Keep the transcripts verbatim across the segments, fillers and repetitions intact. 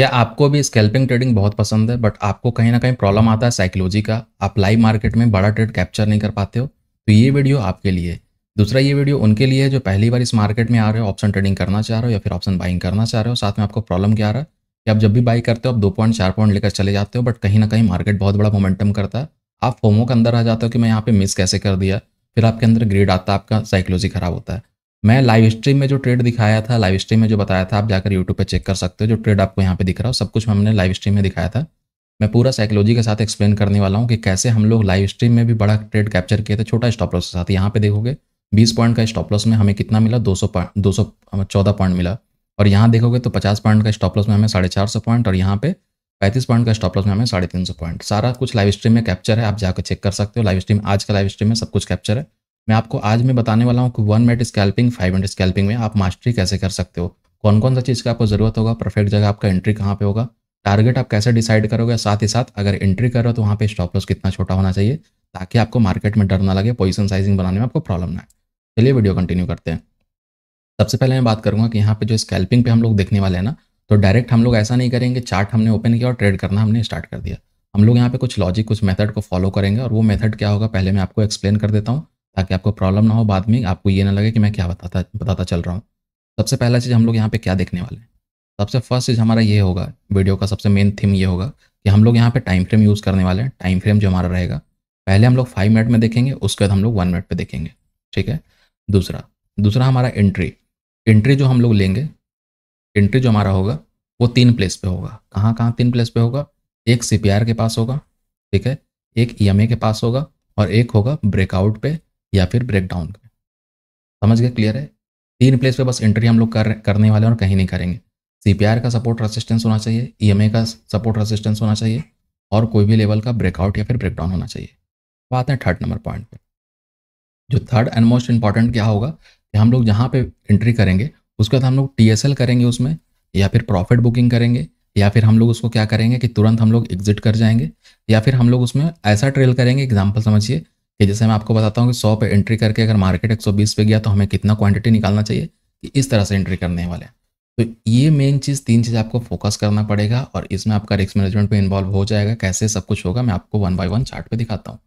या आपको भी स्कैल्पिंग ट्रेडिंग बहुत पसंद है बट आपको कहीं ना कहीं प्रॉब्लम आता है साइकोलॉजी का, आप लाइव मार्केट में बड़ा ट्रेड कैप्चर नहीं कर पाते हो, तो ये वीडियो आपके लिए। दूसरा, ये वीडियो उनके लिए है जो पहली बार इस मार्केट में आ रहे हो, ऑप्शन ट्रेडिंग करना चाह रहे हो या फिर ऑप्शन बाइंग करना चाह रहे हो। साथ में आपको प्रॉब्लम क्या आ रहा है कि आप जब भी बाई करते हो आप दो पॉइंट चार पॉइंट लेकर चले जाते हो बट कहीं ना कहीं मार्केट बहुत बड़ा मोमेंटम करता है, आप फोमो के अंदर आ जाते हो कि मैं यहाँ पे मिस कैसे कर दिया, फिर आपके अंदर ग्रेड आता है, आपका साइकोलॉजी खराब होता है। मैं लाइव स्ट्रीम में जो ट्रेड दिखाया था, लाइव स्ट्रीम में जो बताया था, आप जाकर यूट्यूब पे चेक कर सकते हो। जो ट्रेड आपको यहाँ पे दिख रहा हो सब कुछ हमने लाइव स्ट्रीम में दिखाया था। मैं पूरा साइकोलॉजी के साथ एक्सप्लेन करने वाला हूँ कि कैसे हम लोग लाइव स्ट्रीम में भी बड़ा ट्रेड कैप्चर किए थे छोटा स्टॉप लॉस के साथ। यहाँ पे देखोगे बीस पॉइंट का स्टॉप लॉस में हमें कितना मिला, दो सौ दो सौ चौदह पॉइंट मिला। और यहाँ देखोगे तो पचास पॉइंट का स्टॉप लॉस में हमें साढ़े चार सौ पॉइंट और यहाँ पे पैंतीस पॉइंट का स्टॉप लॉस में हमें साढ़े तीन सौ पॉइंट। सारा कुछ लाइव स्ट्रीम में कैप्चर है, आप जाकर चेक कर सकते हो। लाइव स्ट्रीम आज का लाइव स्ट्रीम में सब कुछ कैप्चर है। मैं आपको आज मैं बताने वाला हूँ कि one minute scalping, five minute scalping में आप मास्टरी कैसे कर सकते हो, कौन कौन सा चीज़ का आपको ज़रूरत होगा, परफेक्ट जगह आपका एंट्री कहाँ पे होगा, टारगेट आप कैसे डिसाइड करोगे, साथ ही साथ अगर एंट्री करो तो वहाँ पे स्टॉप लॉस कितना छोटा होना चाहिए ताकि आपको मार्केट में डर ना लगे, पोजिशन साइजिंग बनाने में आपको प्रॉब्लम ना आए। चलिए वीडियो कंटिन्यू करते हैं। सबसे पहले मैं बात करूँगा कि यहाँ पे जो स्कैल्पिंग पे हम लोग देखने वाले हैं ना, तो डायरेक्ट हम लोग ऐसा नहीं करेंगे चार्ट हमने ओपन किया और ट्रेड करना हमने स्टार्ट कर दिया। हम लोग यहाँ पे कुछ लॉजिक, कुछ मेथड को फॉलो करेंगे और वो मेथड क्या होगा पहले मैं आपको एक्सप्लेन कर देता हूँ ताकि आपको प्रॉब्लम ना हो, बाद में आपको ये ना लगे कि मैं क्या बताता बताता चल रहा हूँ। सबसे पहला चीज़ हम लोग यहाँ पे क्या देखने वाले हैं, सबसे फर्स्ट चीज़ हमारा ये होगा, वीडियो का सबसे मेन थीम ये होगा कि हम लोग यहाँ पे टाइम फ्रेम यूज़ करने वाले हैं। टाइम फ्रेम जो हमारा रहेगा पहले हम लोग फाइव मिनट में देखेंगे, उसके बाद हम लोग वन मिनट पर देखेंगे, ठीक है। दूसरा दूसरा हमारा एंट्री एंट्री जो हम लोग लेंगे, एंट्री जो हमारा होगा वो तीन प्लेस पे होगा। कहाँ कहाँ तीन प्लेस पे होगा, एक सीपीआर के पास होगा, ठीक है, एक ईएमए के पास होगा और एक होगा ब्रेकआउट पे या फिर ब्रेकडाउन पे। समझ गए, क्लियर है? तीन प्लेस पे बस एंट्री हम लोग कर, करने वाले हैं और कहीं नहीं करेंगे। सीपीआर का सपोर्ट रेसिस्टेंस होना चाहिए, ईएमए का सपोर्ट रेसिस्टेंस होना चाहिए और कोई भी लेवल का ब्रेकआउट या फिर ब्रेकडाउन होना चाहिए। बात है थर्ड नंबर पॉइंट पर, जो थर्ड एंड मोस्ट इंपॉर्टेंट क्या होगा कि हम लोग जहाँ पे एंट्री करेंगे उसके बाद हम लोग टीएसएल करेंगे उसमें, या फिर प्रॉफिट बुकिंग करेंगे, या फिर हम लोग उसको क्या करेंगे कि तुरंत हम लोग एग्जिट कर जाएंगे, या फिर हम लोग उसमें ऐसा ट्रेल करेंगे। एग्जांपल समझिए कि जैसे मैं आपको बताता हूँ कि सौ पे एंट्री करके अगर मार्केट एक सौ बीस पे गया तो हमें कितना क्वांटिटी निकालना चाहिए, कि इस तरह से एंट्री करने वाले हैं। तो ये मेन चीज़, तीन चीज़ आपको फोकस करना पड़ेगा और इसमें आपका रिस्क मैनेजमेंट पर इन्वॉल्व हो जाएगा। कैसे सब कुछ होगा मैं आपको वन बाई वन चार्ट पर दिखाता हूँ।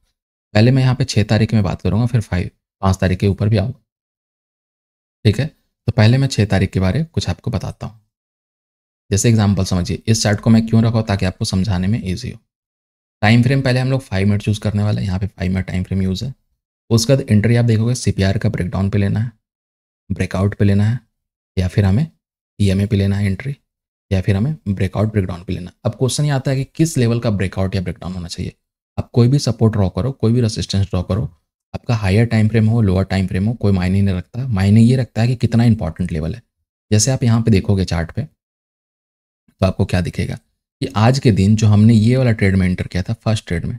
पहले मैं यहाँ पर छः तारीख में बात करूँगा, फिर फाइव पाँच तारीख के ऊपर भी आऊँगा, ठीक है। तो पहले मैं छः तारीख के बारे में कुछ आपको बताता हूँ। जैसे एग्जांपल समझिए, इस चार्ट को मैं क्यों रखा ताकि आपको समझाने में इजी हो। टाइम फ्रेम पहले हम लोग फाइव मिनट चूज़ करने वाले हैं, यहाँ पे five minute time frame use है। उसके बाद एंट्री आप देखोगे सीपीआर का ब्रेकडाउन पे लेना है, ब्रेकआउट पे लेना है, या फिर हमें ईएमए पे लेना है एंट्री, या फिर हमें ब्रेकआउट ब्रेकडाउन पे लेना है। अब क्वेश्चन ये आता है कि किस लेवल का ब्रेकआउट या ब्रेकडाउन होना चाहिए। आप कोई भी सपोर्ट ड्रॉ करो, कोई भी रेसिस्टेंस ड्रॉ करो, आपका हायर टाइम फ्रेम हो, लोअर टाइम फ्रेम हो, कोई मायने नहीं रखता। मायने ये रखता है कि कितना इंपॉर्टेंट लेवल है। जैसे आप यहाँ पे देखोगे चार्ट पे तो आपको क्या दिखेगा कि आज के दिन जो हमने ये वाला ट्रेड में एंटर किया था, फर्स्ट ट्रेड में,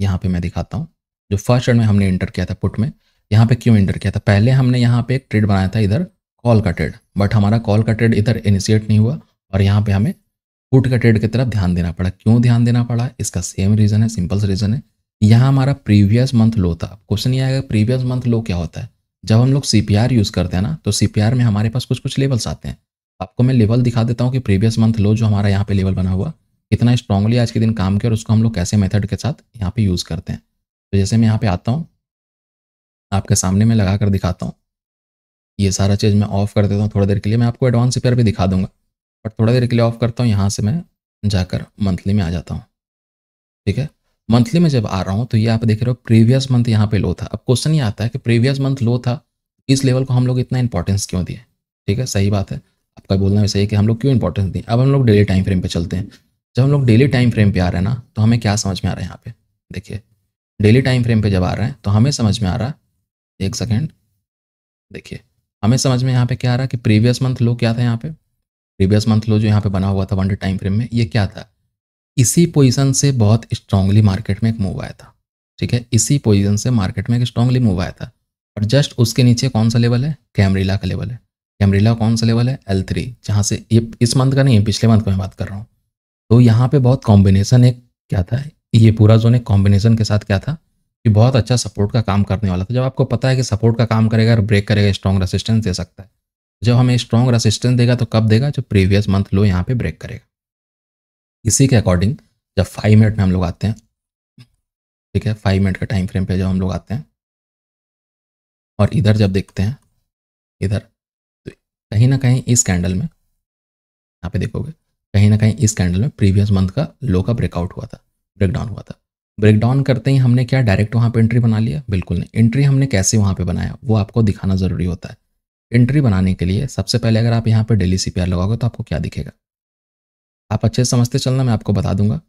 यहाँ पे मैं दिखाता हूँ, जो फर्स्ट ट्रेड में हमने एंटर किया था पुट में, यहाँ पे क्यों एंटर किया था। पहले हमने यहाँ पे एक ट्रेड बनाया था इधर कॉल का ट्रेड, बट हमारा कॉल का ट्रेड इधर इनिशिएट नहीं हुआ और यहाँ पे हमें पुट का ट्रेड की तरफ ध्यान देना पड़ा। क्यों ध्यान देना पड़ा, इसका सेम रीज़न है, सिंपल सा रीज़न है। यहाँ हमारा प्रीवियस मंथ लो था। क्वेश्चन ये आएगा प्रीवियस मंथ लो क्या होता है। जब हम लोग सीपीआर यूज़ करते हैं ना तो सीपीआर में हमारे पास कुछ कुछ लेवल्स आते हैं। आपको मैं लेवल दिखा देता हूँ कि प्रीवियस मंथ लो जो हमारा यहाँ पे लेवल बना हुआ कितना स्ट्रांगली आज के दिन काम किया और उसको हम लोग कैसे मेथड के साथ यहाँ पे यूज़ करते हैं। तो जैसे मैं यहाँ पे आता हूँ, आपके सामने मैं लगा कर दिखाता हूँ। ये सारा चीज़ मैं ऑफ कर देता हूँ थोड़ी देर के लिए, मैं आपको एडवांस सीपीआर भी दिखा दूँगा बट थोड़ा देर के लिए ऑफ करता हूँ। यहाँ से मैं जाकर मंथली में आ जाता हूँ, ठीक है। मंथली में जब आ रहा हूँ तो ये आप देख रहे हो प्रीवियस मंथ यहाँ पे लो था। अब क्वेश्चन ये आता है कि प्रीवियस मंथ लो था, इस लेवल को हम लोग इतना इंपॉर्टेंस क्यों दिए, ठीक है। सही बात है, आपका बोलना भी सही है कि हम लोग क्यों इंपॉर्टेंस दिए। अब हम लोग डेली टाइम फ्रेम पे चलते हैं। जब हम लोग डेली टाइम फ्रेम पे आ रहे हैं ना तो हमें क्या समझ में आ रहा है, यहाँ पे देखिए डेली टाइम फ्रेम पे जब आ रहे हैं तो हमें समझ में आ रहा है, एक सेकेंड देखिए, हमें समझ में यहाँ पे क्या आ रहा है कि प्रीवियस मंथ लो क्या था। यहाँ पे प्रीवियस मंथ लो जो यहाँ पे बना हुआ था वन डे टाइम फ्रेम में, ये क्या था, इसी पोजीशन से बहुत स्ट्रांगली मार्केट में एक मूव आया था, ठीक है। इसी पोजीशन से मार्केट में एक स्ट्रांगली मूव आया था और जस्ट उसके नीचे कौन सा लेवल है, कैमरिला का लेवल है। कैमरिला कौन सा लेवल है, एल थ्री, जहाँ से ये इस मंथ का नहीं है, पिछले मंथ का मैं बात कर रहा हूँ। तो यहाँ पे बहुत कॉम्बिनेशन एक क्या था, ये पूरा जोन एक कॉम्बिनेशन के साथ क्या था कि बहुत अच्छा सपोर्ट का काम करने वाला था। जब आपको पता है कि सपोर्ट का काम करेगा और ब्रेक करेगा, स्ट्रॉन्ग रेसिस्टेंस दे सकता है। जब हमें स्ट्रॉन्ग रेसिस्टेंस देगा तो कब देगा, जो प्रीवियस मंथ लो यहाँ पे ब्रेक करेगा, इसी के अकॉर्डिंग जब फाइव मिनट में हम लोग आते हैं, ठीक है, फाइव मिनट का टाइम फ्रेम पे जब हम लोग आते हैं और इधर जब देखते हैं इधर, तो कहीं ना कहीं इस कैंडल में, यहाँ पे देखोगे कहीं ना कहीं इस कैंडल में प्रीवियस मंथ का लो का ब्रेकआउट हुआ था, ब्रेकडाउन हुआ था। ब्रेकडाउन करते ही हमने क्या डायरेक्ट वहाँ पे एंट्री बना लिया? बिल्कुल नहीं। एंट्री हमने कैसे वहाँ पे बनाया वो आपको दिखाना ज़रूरी होता है। एंट्री बनाने के लिए सबसे पहले अगर आप यहाँ पे डेली सी पी आर लगाओगे तो आपको क्या दिखेगा, आप अच्छे से समझते चलना, मैं आपको बता दूंगा।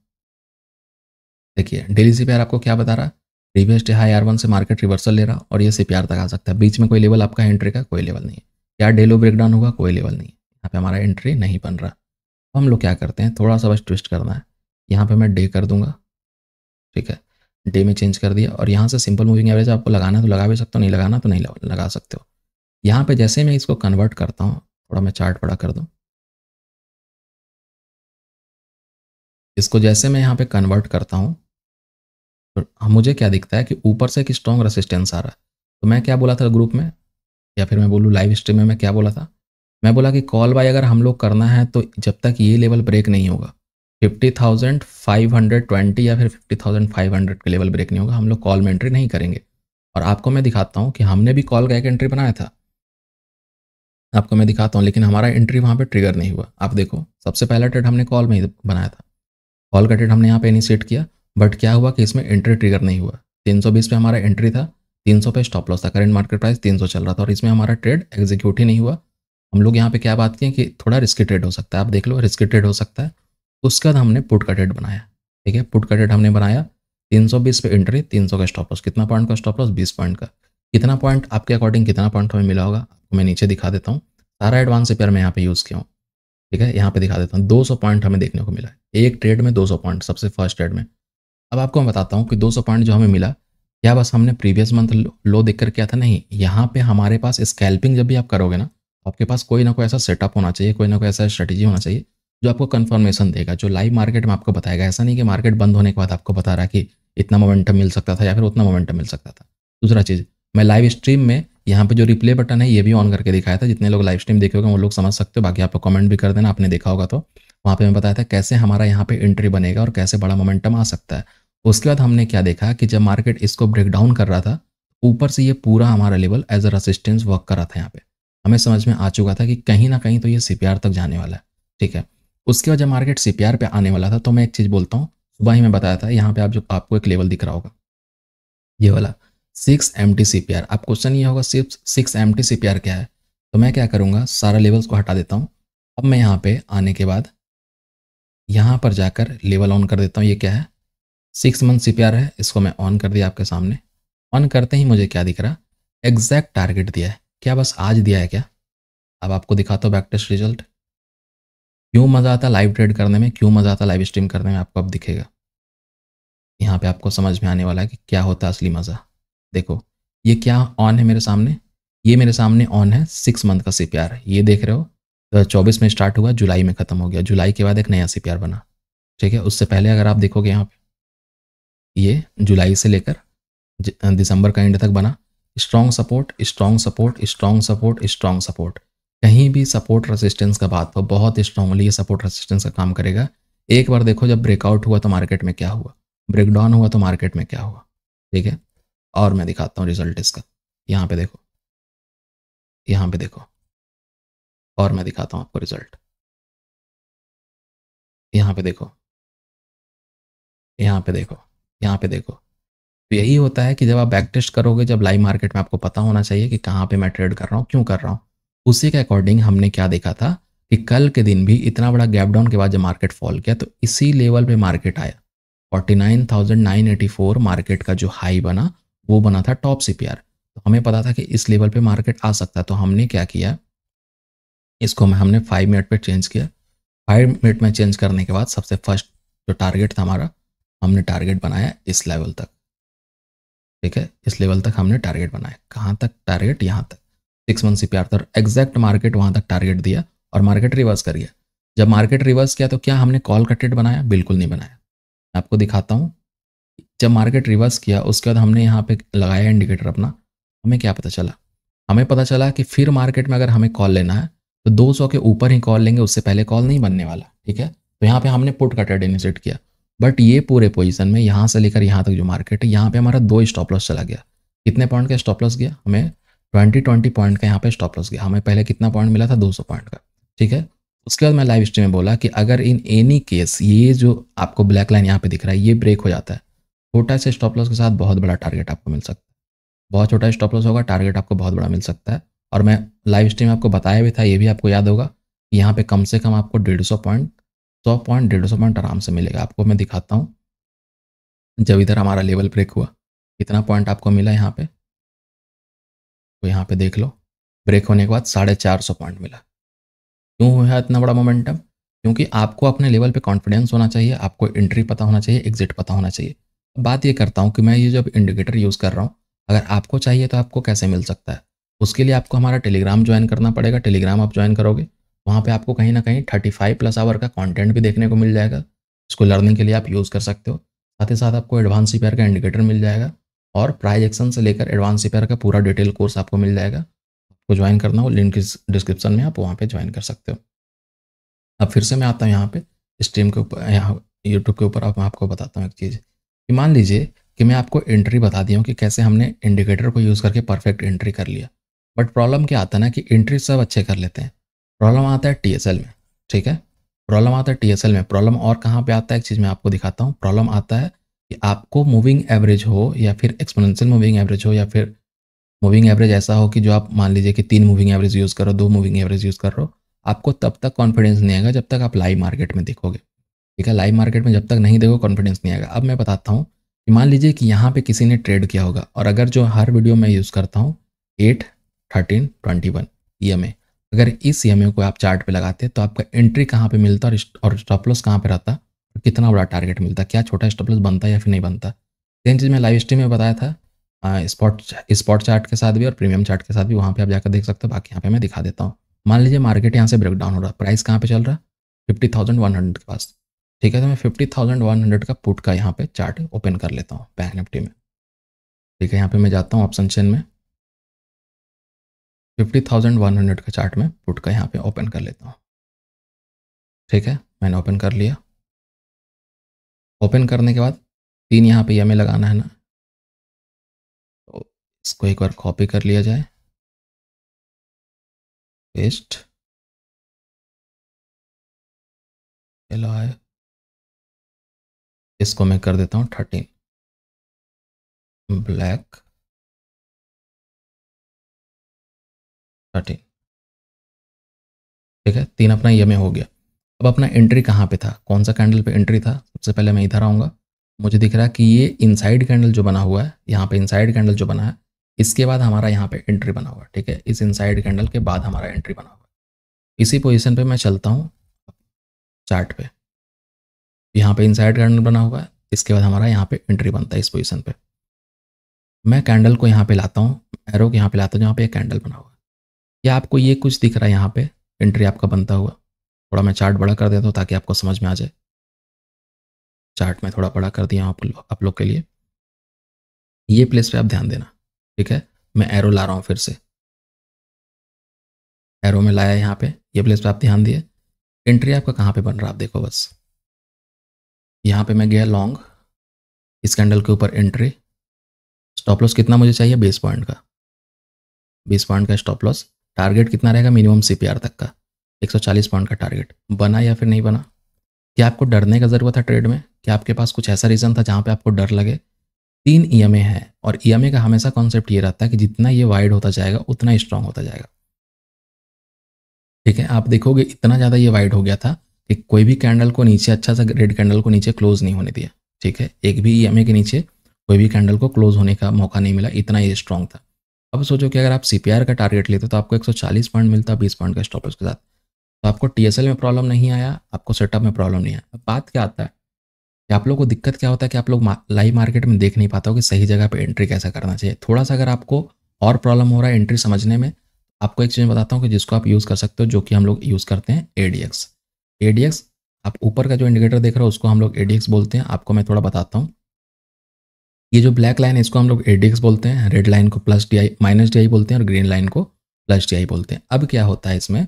देखिए डेली सी पी आर आपको क्या बता रहा है, previous day high R one से मार्केट रिवर्सल ले रहा और ये सी पी आर तक आ सकता है। बीच में कोई लेवल आपका एंट्री का कोई लेवल नहीं है, क्या डे लो ब्रेकडाउन हुआ कोई लेवल नहीं है, यहाँ पे हमारा एंट्री नहीं बन रहा। तो हम लोग क्या करते हैं, थोड़ा सा बस ट्विस्ट करना है, यहाँ पे मैं डे कर दूंगा, ठीक है, डे में चेंज कर दिया और यहाँ से सिंपल मूविंग एवरेज आपको लगाना है तो लगा भी सकते हो, नहीं लगाना तो नहीं लगा सकते हो। यहाँ पे जैसे मैं इसको कन्वर्ट करता हूँ, थोड़ा मैं चार्ट बड़ा कर दूँ, इसको जैसे मैं यहाँ पे कन्वर्ट करता हूँ तो मुझे क्या दिखता है कि ऊपर से एक स्ट्रॉन्ग रेसिस्टेंस आ रहा है। तो मैं क्या बोला था ग्रुप में, या फिर मैं बोलूँ लाइव स्ट्रीम में, मैं क्या बोला था, मैं बोला कि कॉल बाय अगर हम लोग करना है तो जब तक ये लेवल ब्रेक नहीं होगा, fifty thousand five hundred twenty या फिर फिफ्टी थाउजेंड फाइव हंड्रेड का लेवल ब्रेक नहीं होगा, हम लोग कॉल में एंट्री नहीं करेंगे। और आपको मैं दिखाता हूँ कि हमने भी कॉल का एक एंट्री बनाया था, आपको मैं दिखाता हूँ, लेकिन हमारा एंट्री वहाँ पे ट्रिगर नहीं हुआ। आप देखो सबसे पहला ट्रेड हमने कॉल में ही बनाया था, कॉल का ट्रेड हमने यहाँ पे इनिशिएट किया, बट क्या हुआ कि इसमें एंट्री ट्रिगर नहीं हुआ। तीन सौ बीस पे हमारा एंट्री था, तीन सौ पे स्टॉप लॉस था, करेंट मार्केट प्राइस तीन सौ चल रहा था और इसमें हमारा ट्रेड एग्जीक्यूट ही नहीं हुआ। हम लोग यहाँ पे क्या बात किए कि थोड़ा रिस्की ट्रेड हो सकता है, आप देख लो रिस्की ट्रेड हो सकता है। उसके बाद हमने पुट का ट्रेड बनाया, ठीक है, पुट का ट्रेड हमने बनाया, तीन सौ बीस पे एंट्री, तीन सौ का स्टॉप लॉस, कितना पॉइंट का स्टॉप लॉस, बीस पॉइंट का, कितना पॉइंट आपके अकॉर्डिंग कितना पॉइंट हमें मिला होगा मैं नीचे दिखा देता हूँ, सारा एडवांस से प्यार मैं यहाँ पे यूज़ किया हूँ, ठीक है, यहाँ पे दिखा देता हूँ। दो सौ पॉइंट हमें देखने को मिला एक ट्रेड में, दो सौ पॉइंट सबसे फर्स्ट ट्रेड में। अब आपको मैं बताता हूँ कि दो सौ पॉइंट जो हमें मिला, क्या बस हमने प्रीवियस मंथ लो देखकर किया था? नहीं, यहाँ पे हमारे पास स्कैल्पिंग जब भी आप करोगे ना, आपके पास कोई ना कोई ऐसा सेटअप होना चाहिए, कोई ना कोई ऐसा स्ट्रेटेजी होना चाहिए जो आपको कंफर्मेशन देगा, जो लाइव मार्केट में आपको बताएगा। ऐसा नहीं कि मार्केट बंद होने के बाद आपको बता रहा कि इतना मोमेंटम मिल सकता था या फिर उतना मोमेंटम मिल सकता था। दूसरा चीज़, मैं लाइव स्ट्रीम में यहाँ पे जो रिप्ले बटन है ये भी ऑन करके दिखाया था, जितने लोग लाइव स्ट्रीम देखे होगा वो लोग समझ सकते हो, बाकी आपको कमेंट भी कर देना आपने देखा होगा। तो वहाँ पे मैं बताया था कैसे हमारा यहाँ पे एंट्री बनेगा और कैसे बड़ा मोमेंटम आ सकता है। उसके बाद हमने क्या देखा कि जब मार्केट इसको ब्रेकडाउन कर रहा था, ऊपर से ये पूरा हमारा level as a resistance work कर रहा था। यहाँ पे हमें समझ में आ चुका था कि कहीं ना कहीं तो ये सी पी आर तक जाने वाला है, ठीक है। उसके बाद जब मार्केट सी पी आर पे आने वाला था तो मैं एक चीज़ बोलता हूँ, सुबह ही मैं बताया था, यहाँ पे आप जो आपको एक लेवल दिख रहा होगा ये वाला six M T C P R. अब क्वेश्चन ये होगा सिर्फ six M T C P R क्या है? तो मैं क्या करूँगा, सारा लेवल्स को हटा देता हूँ। अब मैं यहाँ पे आने के बाद यहाँ पर जाकर लेवल ऑन कर देता हूँ। ये क्या है? Six month C P R है, इसको मैं ऑन कर दिया आपके सामने। ऑन करते ही मुझे क्या दिख रहा, एग्जैक्ट टारगेट दिया है। क्या बस आज दिया है क्या? अब आपको दिखाता हूँ बैक टेस्ट रिजल्ट। क्यों मज़ा आता लाइव ट्रेड करने में, क्यों मज़ा आता लाइव स्ट्रीम करने में, आपको अब दिखेगा। यहाँ पे आपको समझ में आने वाला है कि क्या होता है असली मज़ा। देखो ये क्या ऑन है मेरे सामने, ये मेरे सामने ऑन है सिक्स मंथ का सी पी आर, ये देख रहे हो। तो चौबीस में स्टार्ट हुआ, जुलाई में ख़त्म हो गया, जुलाई के बाद एक नया सी पी आर बना, ठीक है। उससे पहले अगर आप देखोगे यहाँ पे, ये जुलाई से लेकर दिसंबर का एंड तक बना strong support, strong support, strong support, strong support. कहीं भी सपोर्ट रेसिस्टेंस का बात हो, बहुत स्ट्रांगली ये सपोर्ट रेसिस्टेंस का काम करेगा। एक बार देखो जब ब्रेकआउट हुआ तो मार्केट में क्या हुआ, ब्रेकडाउन हुआ तो मार्केट में क्या हुआ, ठीक है। और मैं दिखाता हूँ रिजल्ट इसका, यहाँ पे देखो, यहाँ पे देखो, और मैं दिखाता हूँ आपको रिजल्ट। यहाँ पे देखो, यहाँ पे देखो, यहाँ पे देखो। तो यही होता है कि जब आप बैक टेस्ट करोगे, जब लाइव मार्केट में आपको पता होना चाहिए कि कहाँ पे मैं ट्रेड कर रहा हूँ, क्यों कर रहा हूँ। उसी के अकॉर्डिंग हमने क्या देखा था कि कल के दिन भी इतना बड़ा गैप डाउन के बाद जब मार्केट फॉल किया तो इसी लेवल पे मार्केट आया। Forty nine thousand nine eighty four market का जो हाई बना वो बना था टॉप सीपीआर। तो हमें पता था कि इस लेवल पे मार्केट आ सकता है। तो हमने क्या किया, इसको में हमने फाइव मिनट पे चेंज किया। फाइव मिनट में चेंज करने के बाद सबसे फर्स्ट जो टारगेट था हमारा, हमने टारगेट बनाया इस लेवल तक, ठीक है। इस लेवल तक हमने टारगेट बनाया। कहाँ तक टारगेट? यहाँ तक six month C P R तक एग्जैक्ट मार्केट वहाँ तक टारगेट दिया और मार्केट रिवर्स कर गया। जब मार्केट रिवर्स किया तो क्या हमने कॉल का ट्रेड बनाया? बिल्कुल नहीं बनाया। आपको दिखाता हूँ, जब मार्केट रिवर्स किया उसके बाद हमने यहाँ पे लगाया इंडिकेटर अपना। हमें क्या पता चला? हमें पता चला कि फिर मार्केट में अगर हमें कॉल लेना है तो दो सौ के ऊपर ही कॉल लेंगे, उससे पहले कॉल नहीं बनने वाला, ठीक है। तो तो यहाँ पे हमने पुट का ट्रेड इनिशिएट किया, बट ये पूरे पोजीशन में यहाँ से लेकर यहाँ तक जो मार्केट है, यहाँ पे हमारा दो स्टॉप लॉस चला गया। कितने पॉइंट का स्टॉप लॉस गया हमें? ट्वेंटी ट्वेंटी पॉइंट का यहाँ पे स्टॉप लॉस गया। हमें पहले कितना पॉइंट मिला था? दो सौ पॉइंट का। ठीक है, उसके बाद मैं लाइव स्ट्रीम में बोला कि अगर इन एनी केस ये जो आपको ब्लैक लाइन यहाँ पे दिख रहा है ये ब्रेक हो जाता है, छोटा से स्टॉप लॉस के साथ बहुत बड़ा टारगेट आपको मिल सकता है। बहुत छोटा स्टॉप लॉस होगा, टारगेट आपको बहुत बड़ा मिल सकता है। और मैं लाइव स्ट्रीम में आपको बताया भी था, ये भी आपको याद होगा, यहाँ पे कम से कम आपको डेढ़ सौ पॉइंट सौ पॉइंट डेढ़ सौ पॉइंट आराम से मिलेगा। आपको मैं दिखाता हूँ, जब इधर हमारा लेवल ब्रेक हुआ कितना पॉइंट आपको मिला यहाँ पे, तो यहाँ पे देख लो ब्रेक होने के बाद साढ़े चार सौ पॉइंट मिला। क्यों हुआ इतना बड़ा मोमेंटम? क्योंकि आपको अपने लेवल पे कॉन्फिडेंस होना चाहिए, आपको एंट्री पता होना चाहिए, एग्जिट पता होना चाहिए। बात ये करता हूँ कि मैं ये जब इंडिकेटर यूज़ कर रहा हूँ, अगर आपको चाहिए तो आपको कैसे मिल सकता है, उसके लिए आपको हमारा टेलीग्राम ज्वाइन करना पड़ेगा। टेलीग्राम आप ज्वाइन करोगे, वहाँ पे आपको कहीं ना कहीं थर्टी फाइव प्लस आवर का कंटेंट भी देखने को मिल जाएगा, इसको लर्निंग के लिए आप यूज़ कर सकते हो। साथ ही साथ आपको एडवांस सीपीआर का इंडिकेटर मिल जाएगा और प्राइस एक्शन से लेकर एडवांस सीपीआर का पूरा डिटेल कोर्स आपको मिल जाएगा। आपको ज्वाइन करना हो, लिंक डिस्क्रिप्शन में, आप वहाँ पर ज्वाइन कर सकते हो। अब फिर से मैं आता हूँ यहाँ पर स्ट्रीम के ऊपर, यहाँ यूट्यूब के ऊपर। अब मैं आपको बताता हूँ एक चीज़ कि मान लीजिए कि मैं आपको एंट्री बता दिया हूँ कि कैसे हमने इंडिकेटर को यूज़ करके परफेक्ट एंट्री कर लिया। बट प्रॉब्लम क्या आता है ना कि एंट्री सब अच्छे कर लेते हैं, प्रॉब्लम आता है टीएसएल में। ठीक है, प्रॉब्लम आता है टीएसएल में। प्रॉब्लम और कहाँ पे आता है, एक चीज़ मैं आपको दिखाता हूँ। प्रॉब्लम आता है कि आपको मूविंग एवरेज हो या फिर एक्सपोनेंशियल मूविंग एवरेज हो, या फिर मूविंग एवरेज ऐसा हो कि जो आप मान लीजिए कि तीन मूविंग एवरेज यूज़ करो, दो मूविंग एवरेज यूज़ करो, आपको तब तक कॉन्फिडेंस नहीं आएगा जब तक आप लाइव मार्केट में देखोगे। ठीक है, लाइव मार्केट में जब तक नहीं देखो कॉन्फिडेंस नहीं आएगा। अब मैं बताता हूँ कि मान लीजिए कि यहाँ पे किसी ने ट्रेड किया होगा, और अगर जो हर वीडियो में यूज़ करता हूँ eight thirteen twenty one E M A, अगर इस ई एम ए को आप चार्ट पे लगाते तो आपका एंट्री कहाँ पे मिलता और स्टॉप लॉस कहाँ पे रहता और कितना बड़ा टारगेट मिलता, क्या छोटा स्टॉप लॉस बनता या फिर नहीं बनता। सेम चीज़ मैं लाइव स्ट्रीम में बताया था स्पॉट स्पॉट चार्ट के साथ भी और प्रीमियम चार्ट के साथ भी, वहाँ पर आप जाकर देख सकते हो। बाकी यहाँ पर मैं दिखा देता हूँ। मान लीजिए मार्केट यहाँ से ब्रेक डाउन हो रहा, प्राइस कहाँ पर चल रहा है? फिफ्टी थाउजेंड वन हंड्रेड के पास। ठीक है, तो मैं फिफ्टी थाउजेंड वन हंड्रेड का पुट का यहाँ पे चार्ट ओपन कर लेता हूँ बैंक निफ्टी में। ठीक है, यहाँ पे मैं जाता हूँ ऑप्शन चेन में, फिफ्टी थाउजेंड वन हंड्रेड का चार्ट में पुट का यहाँ पे ओपन कर लेता हूँ। ठीक है, मैंने ओपन कर लिया। ओपन करने के बाद तीन यहाँ पे ई एम ए लगाना है ना, तो इसको एक बार कॉपी कर लिया जाए, पेस्ट चलो आए, इसको मैं कर देता हूँ थर्टीन ब्लैक थर्टीन। ठीक है, तीन अपना ई एम ए हो गया। अब अपना एंट्री कहाँ पे था, कौन सा कैंडल पे एंट्री था? सबसे पहले मैं इधर आऊँगा, मुझे दिख रहा है कि ये इनसाइड कैंडल जो बना हुआ है, यहाँ पे इनसाइड कैंडल जो बना है, इसके बाद हमारा यहाँ पे एंट्री बना हुआ है। ठीक है, इस इनसाइड कैंडल के बाद हमारा एंट्री बना हुआ है। इसी पोजिशन पर मैं चलता हूँ चार्ट पे, यहाँ पे इनसाइड कैंडल बना हुआ है, इसके बाद हमारा यहाँ पे एंट्री बनता है इस पोजीशन पे। मैं कैंडल को यहाँ पे लाता हूँ, एरो को यहाँ पे लाता हूँ जहाँ पे एक कैंडल बना हुआ है। क्या आपको ये कुछ दिख रहा है यहाँ पे एंट्री आपका बनता हुआ? थोड़ा मैं चार्ट बड़ा कर देता हूँ ताकि आपको समझ में आ जाए। चार्ट में थोड़ा बड़ा कर दिया आप, लो, आप लोग के लिए। ये प्लेस पर आप ध्यान देना। ठीक है, मैं एरो ला रहा हूँ, फिर से एरो में लाया यहाँ पे, ये प्लेस पर आप ध्यान दिए। एंट्री आपका कहाँ पे बन रहा है आप देखो बस। यहाँ पे मैं गया लॉन्ग, इस कैंडल के ऊपर एंट्री। स्टॉप लॉस कितना मुझे चाहिए? बीस पॉइंट का, बीस पॉइंट का स्टॉप लॉस। टारगेट कितना रहेगा? मिनिमम सीपीआर तक का एक सौ चालीस पॉइंट का टारगेट। बना या फिर नहीं बना? क्या आपको डरने का ज़रूरत था ट्रेड में? क्या आपके पास कुछ ऐसा रीज़न था जहाँ पे आपको डर लगे? तीन ई एम ए है, और ई एम ए का हमेशा कॉन्सेप्ट ये रहता है कि जितना ये वाइड होता जाएगा उतना स्ट्रॉन्ग होता जाएगा। ठीक है, आप देखोगे इतना ज़्यादा ये वाइड हो गया था कि कोई भी कैंडल को नीचे, अच्छा सा रेड कैंडल को नीचे क्लोज नहीं होने दिया। ठीक है, एक भी ई एम ए के नीचे कोई भी कैंडल को क्लोज होने का मौका नहीं मिला, इतना ये स्ट्रॉन्ग था। अब सोचो कि अगर आप सीपीआर का टारगेट लेते तो आपको एक सौ चालीस पॉइंट मिलता बीस पॉइंट का स्टॉप लॉस के साथ। तो आपको टीएसएल में प्रॉब्लम नहीं आया, आपको सेटअप में प्रॉब्लम नहीं आया। बात क्या आता है कि आप लोग को दिक्कत क्या होता है कि आप लोग लाइव मार्केट में देख नहीं पाते हो कि सही जगह पर एंट्री कैसा करना चाहिए। थोड़ा सा अगर आपको और प्रॉब्लम हो रहा है एंट्री समझने में, आपको एक चीज़ बताता हूँ कि जिसको आप यूज़ कर सकते हो, जो कि हम लोग यूज़ करते हैं एडीएक्स। एडीएक्स आप ऊपर का जो इंडिकेटर देख रहे हो उसको हम लोग एडीएक्स बोलते हैं। आपको मैं थोड़ा बताता हूँ, ये जो ब्लैक लाइन है इसको हम लोग एडीएक्स बोलते हैं, रेड लाइन को plus D I minus D I बोलते हैं, और ग्रीन लाइन को प्लस डी आई बोलते हैं। अब क्या होता है इसमें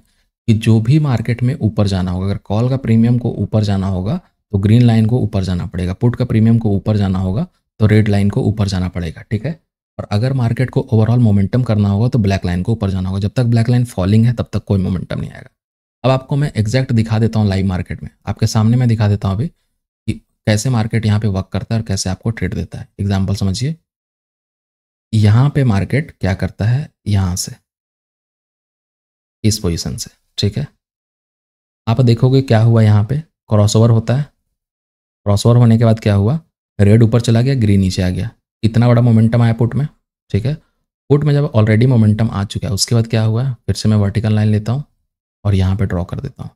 कि जो भी मार्केट में ऊपर जाना होगा, अगर कॉल का प्रीमियम को ऊपर जाना होगा तो ग्रीन लाइन को ऊपर जाना पड़ेगा, पुट का प्रीमियम को ऊपर जाना होगा तो रेड लाइन को ऊपर जाना पड़ेगा, ठीक है। और अगर मार्केट को ओवरऑल मोमेंटम करना होगा तो ब्लैक लाइन को ऊपर जाना होगा। जब तक ब्लैक लाइन फॉलिंग है तब तक कोई मोमेंटम नहीं आएगा। अब आपको मैं एग्जैक्ट दिखा देता हूँ, लाइव मार्केट में आपके सामने मैं दिखा देता हूँ अभी कि कैसे मार्केट यहाँ पे वर्क करता है और कैसे आपको ट्रेड देता है। एग्जाम्पल समझिए, यहाँ पे मार्केट क्या करता है, यहाँ से इस पोजीशन से, ठीक है। आप देखोगे क्या हुआ, यहाँ पे क्रॉसओवर होता है, क्रॉसओवर होने के बाद क्या हुआ, रेड ऊपर चला गया, ग्रीन नीचे आ गया। इतना बड़ा मोमेंटम आया पुट में, ठीक है। पुट में जब ऑलरेडी मोमेंटम आ चुका है उसके बाद क्या हुआ, फिर से मैं वर्टिकल लाइन लेता हूँ और यहाँ पे ड्रॉ कर देता हूँ,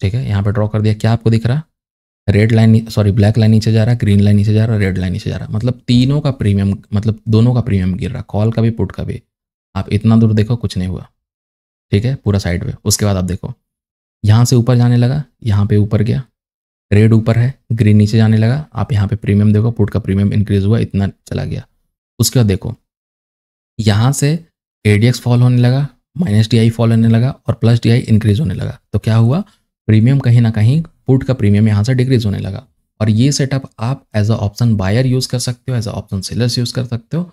ठीक है। यहाँ पे ड्रॉ कर दिया, क्या आपको दिख रहा, red line sorry black line नीचे जा रहा है, ग्रीन लाइन नीचे जा रहा है, रेड लाइन नीचे जा रहा है, मतलब तीनों का प्रीमियम, मतलब दोनों का प्रीमियम गिर रहा, कॉल का भी पुट का भी। आप इतना दूर देखो कुछ नहीं हुआ, ठीक है, पूरा साइड वे। उसके बाद आप देखो यहाँ से ऊपर जाने लगा, यहाँ पे ऊपर गया, रेड ऊपर है, ग्रीन नीचे जाने लगा। आप यहाँ पे प्रीमियम देखो, पुट का प्रीमियम इंक्रीज हुआ, इतना चला गया। उसके बाद देखो यहाँ से एडीएक्स फॉल होने लगा, माइनस डी आई फॉल होने लगा और प्लस डी आई इंक्रीज होने लगा। तो क्या हुआ, प्रीमियम कहीं ना कहीं पुट का प्रीमियम यहाँ से डिक्रीज होने लगा। और ये सेटअप आप as a option buyer use कर सकते हो, as a option sellers use कर सकते हो,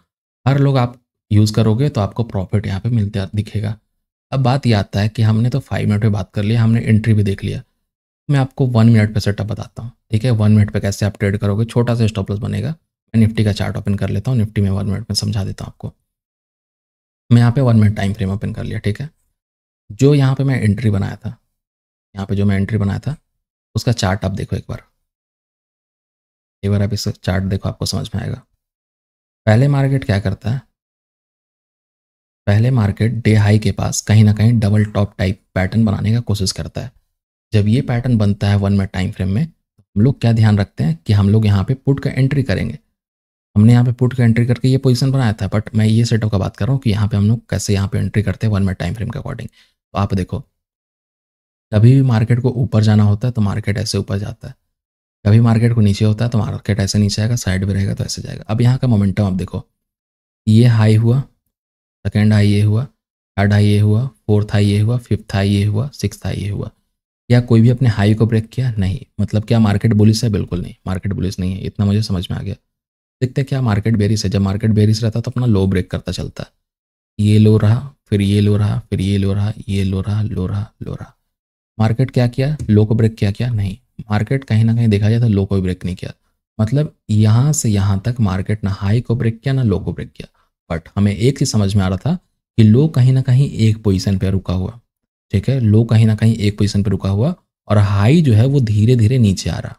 हर लोग आप यूज़ करोगे तो आपको प्रॉफिट यहाँ पे मिलता दिखेगा। अब बात ये आता है कि हमने तो फाइव मिनट पे बात कर लिया, हमने एंट्री भी देख लिया। मैं आपको वन मिनट पे सेटअप बताता हूँ, ठीक है। वन मिनट पे कैसे आप ट्रेड करोगे, छोटा सा स्टॉप लॉस बनेगा। मैं निफ्टी का चार्ट ओपन कर लेता हूँ, निफ्टी में वन मिनट में समझा देता हूँ आपको। मैं यहाँ पे one minute time frame open कर लिया, ठीक है। जो यहाँ पे मैं एंट्री बनाया था, यहाँ पे जो मैं एंट्री बनाया था उसका चार्ट आप देखो एक बार, एक बार आप इसका चार्ट देखो, आपको समझ में आएगा। पहले मार्केट क्या करता है, पहले मार्केट डे हाई के पास कहीं ना कहीं डबल टॉप टाइप पैटर्न बनाने का कोशिश करता है। जब ये पैटर्न बनता है वन मिनट टाइम फ्रेम में, हम लोग क्या ध्यान रखते हैं कि हम लोग यहाँ पे पुट का एंट्री करेंगे। हमने यहाँ पे पुट का एंट्री करके ये पोजीशन बनाया था, बट मैं ये सेटअप का बात कर रहा हूँ कि यहाँ पे हम लोग कैसे यहाँ पे एंट्री करते हैं वन मिनट टाइम फ्रेम के अकॉर्डिंग। तो आप देखो, कभी भी मार्केट को ऊपर जाना होता है तो मार्केट ऐसे ऊपर जाता है, कभी मार्केट को नीचे होता है तो मार्केट ऐसे नीचे आएगा, साइड में रहेगा तो ऐसे जाएगा। अब यहाँ का मोमेंटम आप देखो, ये हाई हुआ, सेकेंड हाई ये हुआ, थर्ड हाई ये हुआ, फोर्थ हाई ये हुआ, फिफ्थ हाई ये हुआ, सिक्स्थ हाई ये हुआ। क्या कोई भी अपने हाई को ब्रेक किया? नहीं। मतलब क्या मार्केट बुलिश है? बिल्कुल नहीं, मार्केट बुलिश नहीं है, इतना मुझे समझ में आ गया। देखते हैं क्या मार्केट बेरिश है। जब मार्केट बेरिश रहता तो अपना लो ब्रेक करता चलता, ये लो रहा, फिर ये लो रहा, फिर ये लो रहा, ये लो रहा, लो रहा, लो रहा। मार्केट क्या किया? लो को ब्रेक किया क्या? नहीं, मार्केट कहीं ना कहीं देखा जाए तो लो को ब्रेक नहीं किया। मतलब यहाँ से यहाँ तक मार्केट ना हाई को ब्रेक किया ना लो को ब्रेक किया, बट हमें एक चीज़ समझ में आ रहा था कि लो कहीं ना कहीं एक पोजीशन पे रुका हुआ, ठीक है। लो कहीं ना कहीं एक पोजीशन पे रुका हुआ और हाई जो है वो धीरे धीरे नीचे आ रहा,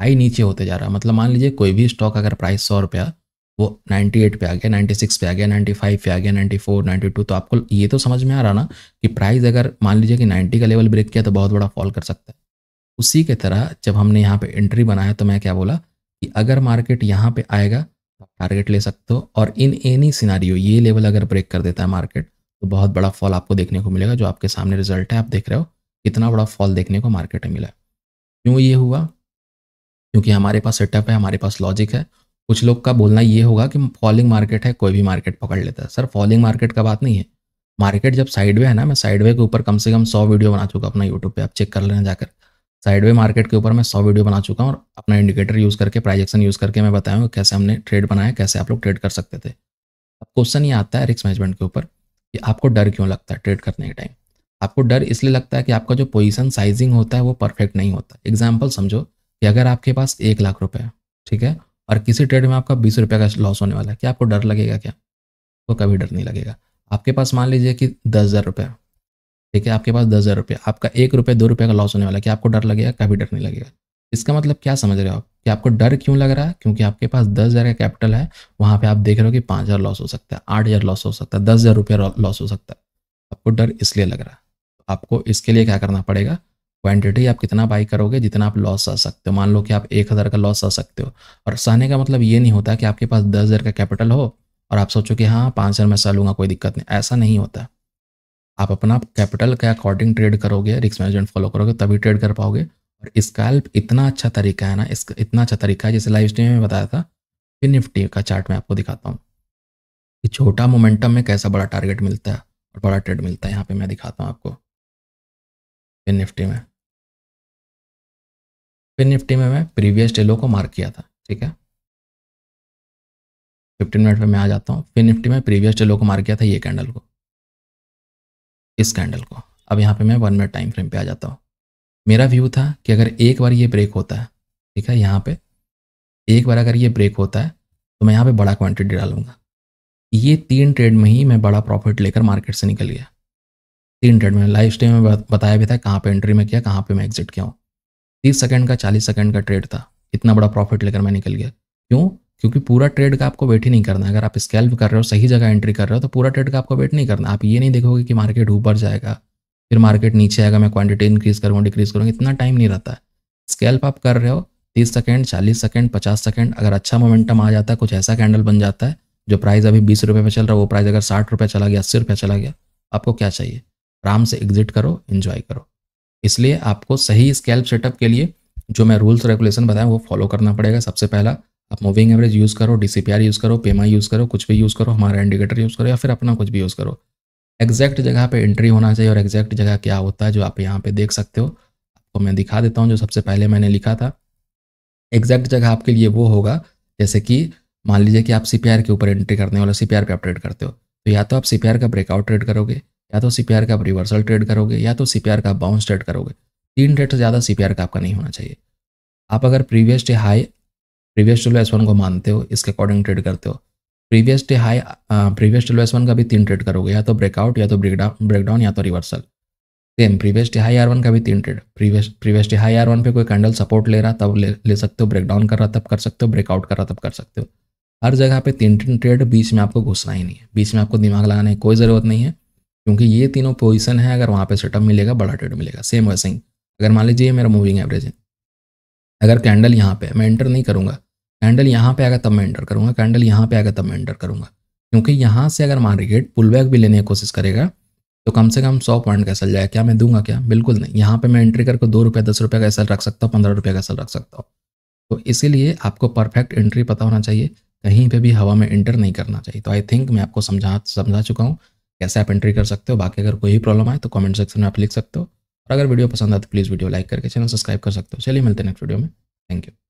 हाई नीचे होते जा रहा। मतलब मान लीजिए कोई भी स्टॉक अगर प्राइस सौ रुपया, वो अट्ठानवे पे आ गया, छियानवे पे आ गया, पचानवे पे आ गया, चौरानवे, बानवे, तो आपको ये तो समझ में आ रहा ना कि प्राइस अगर मान लीजिए कि नब्बे का लेवल ब्रेक किया तो बहुत बड़ा फॉल कर सकता है। उसी की तरह जब हमने यहाँ पर एंट्री बनाया तो मैं क्या बोला कि अगर मार्केट यहाँ पर आएगा टारगेट ले सकते हो, और इन एनी सिनारियो ये लेवल अगर ब्रेक कर देता है मार्केट तो बहुत बड़ा फॉल आपको देखने को मिलेगा। जो आपके सामने रिजल्ट है, आप देख रहे हो कितना बड़ा फॉल देखने को मार्केट में मिला। क्यों ये हुआ? क्योंकि हमारे पास सेटअप है, हमारे पास लॉजिक है। कुछ लोग का बोलना ये होगा कि फॉलिंग मार्केट है, कोई भी मार्केट पकड़ लेता है। सर फॉलिंग मार्केट का बात नहीं है, मार्केट जब साइडवे है ना, मैं साइडवे के ऊपर कम से कम सौ वीडियो बना चुका अपना यूट्यूब पर, आप चेक कर लेना जाकर। साइडवे मार्केट के ऊपर मैं सौ वीडियो बना चुका हूँ और अपना इंडिकेटर यूज़ करके, प्राइस एक्शन यूज़ करके मैं बताया कैसे हमने ट्रेड बनाया, कैसे आप लोग ट्रेड कर सकते थे। अब क्वेश्चन ये आता है रिस्क मैनेजमेंट के ऊपर कि आपको डर क्यों लगता है ट्रेड करने के टाइम? आपको डर इसलिए लगता है कि आपका जो पोजीशन साइजिंग होता है वो परफेक्ट नहीं होता। एग्जाम्पल समझो कि अगर आपके पास एक लाख रुपये है, ठीक है, और किसी ट्रेड में आपका बीस रुपये का लॉस होने वाला है, क्या आपको डर लगेगा क्या? तो कभी डर नहीं लगेगा। आपके पास मान लीजिए कि दस हज़ार रुपये, ठीक है, आपके पास दस हज़ार रुपये, आपका एक रुपये दो रुपये का लॉस होने वाला है, क्या आपको डर लगेगा? कभी डर नहीं लगेगा। इसका मतलब क्या समझ रहे हो आप कि आपको डर क्यों लग रहा है? क्योंकि आपके पास दस हज़ार का कैपिटल है, वहाँ पे आप देख रहे हो कि पाँच हज़ार लॉस हो सकता है, आठ हज़ार लॉस हो सकता है, दस हज़ार रुपये लॉस हो सकता है। आपको डर इसलिए लग रहा है। आपको इसके लिए क्या करना पड़ेगा, क्वान्टिटी आप कितना बाई करोगे, जितना आप लॉस सह सकते हो। मान लो कि आप एक हज़ार का लॉस सह सकते हो, और सहने का मतलब ये नहीं होता कि आपके पास दस हज़ार का कैपिटल हो और आप सोचो कि हाँ पाँच हज़ार मैं सह लूँगा, कोई दिक्कत नहीं, ऐसा नहीं होता। आप अपना कैपिटल के अकॉर्डिंग ट्रेड करोगे, रिस्क मैनेजमेंट फॉलो करोगे, तभी ट्रेड कर पाओगे। और स्कैल्प इतना अच्छा तरीका है ना, इसका इतना अच्छा तरीका है, जैसे लाइव स्ट्रीम में बताया था। फिर निफ्टी का चार्ट मैं आपको दिखाता हूँ कि छोटा मोमेंटम में कैसा बड़ा टारगेट मिलता है और बड़ा ट्रेड मिलता है। यहाँ पे मैं दिखाता हूँ आपको फिन निफ्टी में। फिन निफ्टी में मैं प्रीवियस डे लो को मार्क किया था, ठीक है। फिफ्टीन मिनट पे मैं आ जाता हूँ। फिन निफ्टी में प्रीवियस डे लो को मार्क किया था, ये कैंडल को, इस कैंडल को। अब यहाँ पे मैं वन मिनट टाइम फ्रेम पे आ जाता हूँ। मेरा व्यू था कि अगर एक बार ये ब्रेक होता है, ठीक है, यहाँ पे एक बार अगर ये ब्रेक होता है तो मैं यहाँ पे बड़ा क्वांटिटी डालूंगा। ये तीन ट्रेड में ही मैं बड़ा प्रॉफिट लेकर मार्केट से निकल गया। तीन ट्रेड में लाइव स्ट्रीम में बताया भी था कहाँ पे एंट्री में किया, कहाँ पे मैं एग्जिट किया हूँ। तीस सेकंड का चालीस सेकंड का ट्रेड था, इतना बड़ा प्रॉफिट लेकर मैं निकल गया। क्यों? क्योंकि पूरा ट्रेड का आपको वेट ही नहीं करना। अगर आप स्कैल्प कर रहे हो, सही जगह एंट्री कर रहे हो, तो पूरा ट्रेड का आपको वेट नहीं करना। आप ये नहीं देखोगे कि मार्केट ऊपर जाएगा फिर मार्केट नीचे आएगा, मैं क्वांटिटी इंक्रीज करूँगा डिक्रीज करूँगा, इतना टाइम नहीं रहता है। स्कैल्प आप कर रहे हो तीस सेकंड चालीस सेकंड पचास सेकंड, अगर अच्छा मोमेंटम आ जाता है, कुछ ऐसा कैंडल बन जाता है जो प्राइस अभी बीस रुपये पे चल रहा है, वो प्राइस अगर साठ रुपये चला गया, अस्सी रुपये चला गया। आपको क्या चाहिए? आराम से एग्जिट करो, एंजॉय करो। इसलिए आपको सही स्कैल्प सेटअप के लिए जो मैं रूल्स रेगुलेशन बताया वो फॉलो करना पड़ेगा। सबसे पहला आप मूविंग एवरेज यूज़ करो, डीसीपीआर यूज़ करो, पेमा यूज़ करो, कुछ भी यूज़ करो, हमारा इंडिकेटर यूज़ करो या फिर अपना कुछ भी यूज़ करो। एग्जैक्ट जगह पर एंट्री होना चाहिए, और एग्जैक्ट जगह क्या होता है जो आप यहाँ पर देख सकते हो, आपको मैं दिखा देता हूँ। जो सबसे पहले मैंने लिखा था एग्जैक्ट जगह आपके लिए वो होगा, जैसे कि मान लीजिए कि आप सीपीआर के ऊपर एंट्री करने वाले, सीपीआर पे आप ट्रेड करते हो, तो या तो आप सीपीआर का ब्रेकआउट ट्रेड करोगे, या तो सीपीआर का आप रिवर्सल ट्रेड करोगे, या तो सीपीआर का बाउंस ट्रेड करोगे। तीन ट्रेड से ज़्यादा सीपीआर का आपका नहीं होना चाहिए। आप अगर previous day high, previous day S one को मानते हो, इसके अकॉर्डिंग ट्रेड करते हो, previous day high previous day S one का भी तीन ट्रेड करोगे, या तो ब्रेकआउट, या तो ब्रेकडाउन ब्रेकडाउन या तो reversal. Same previous day high R one का भी तीन trade. Previous previous day high R one पे कोई कैंडल सपोर्ट ले रहा तब ले सकते हो, ब्रेकडाउन कर रहा तब कर सकते हो, ब्रेकआउट कर रहा तब कर सकते हो। हर जगह पे तीन तीन ट्रेड, बीच में आपको घुसना ही नहीं है, बीच में आपको दिमाग लगाने की कोई ज़रूरत नहीं है, क्योंकि ये तीनों पोजीशन है। अगर वहाँ पे सेटअप मिलेगा, बड़ा ट्रेड मिलेगा। सेम वैसे ही अगर मान लीजिए मेरा मूविंग एवरेज है, अगर कैंडल यहाँ पे मैं एंटर नहीं करूँगा, कैंडल यहाँ पे आएगा तब मैं एंटर करूँगा, कैंडल यहाँ पे आएगा तब मैं एंटर करूँगा, क्योंकि यहाँ से अगर मार्केट पुलबैक भी लेने की कोशिश करेगा तो कम से कम सौ पॉइंट का सेल जाएगा। क्या मैं दूंगा? क्या? बिल्कुल नहीं। यहाँ पर मैं एंट्री करके दो रुपये दस रुपये का सेल रख सकता हूँ, पंद्रह रुपये का सेल रख सकता हूँ। तो इसीलिए आपको परफेक्ट एंट्री पता होना चाहिए, कहीं पे भी हवा में एंटर नहीं करना चाहिए। तो आई थिंक मैं आपको समझा समझा चुका हूँ कैसे आप एंट्री कर सकते हो। बाकी अगर कोई भी प्रॉब्लम आए तो कमेंट सेक्शन में आप लिख सकते हो, और अगर वीडियो पसंद आए तो प्लीज़ वीडियो लाइक करके चैनल सब्सक्राइब कर सकते हो। चलिए मिलते हैं नेक्स्ट वीडियो में। Thank you.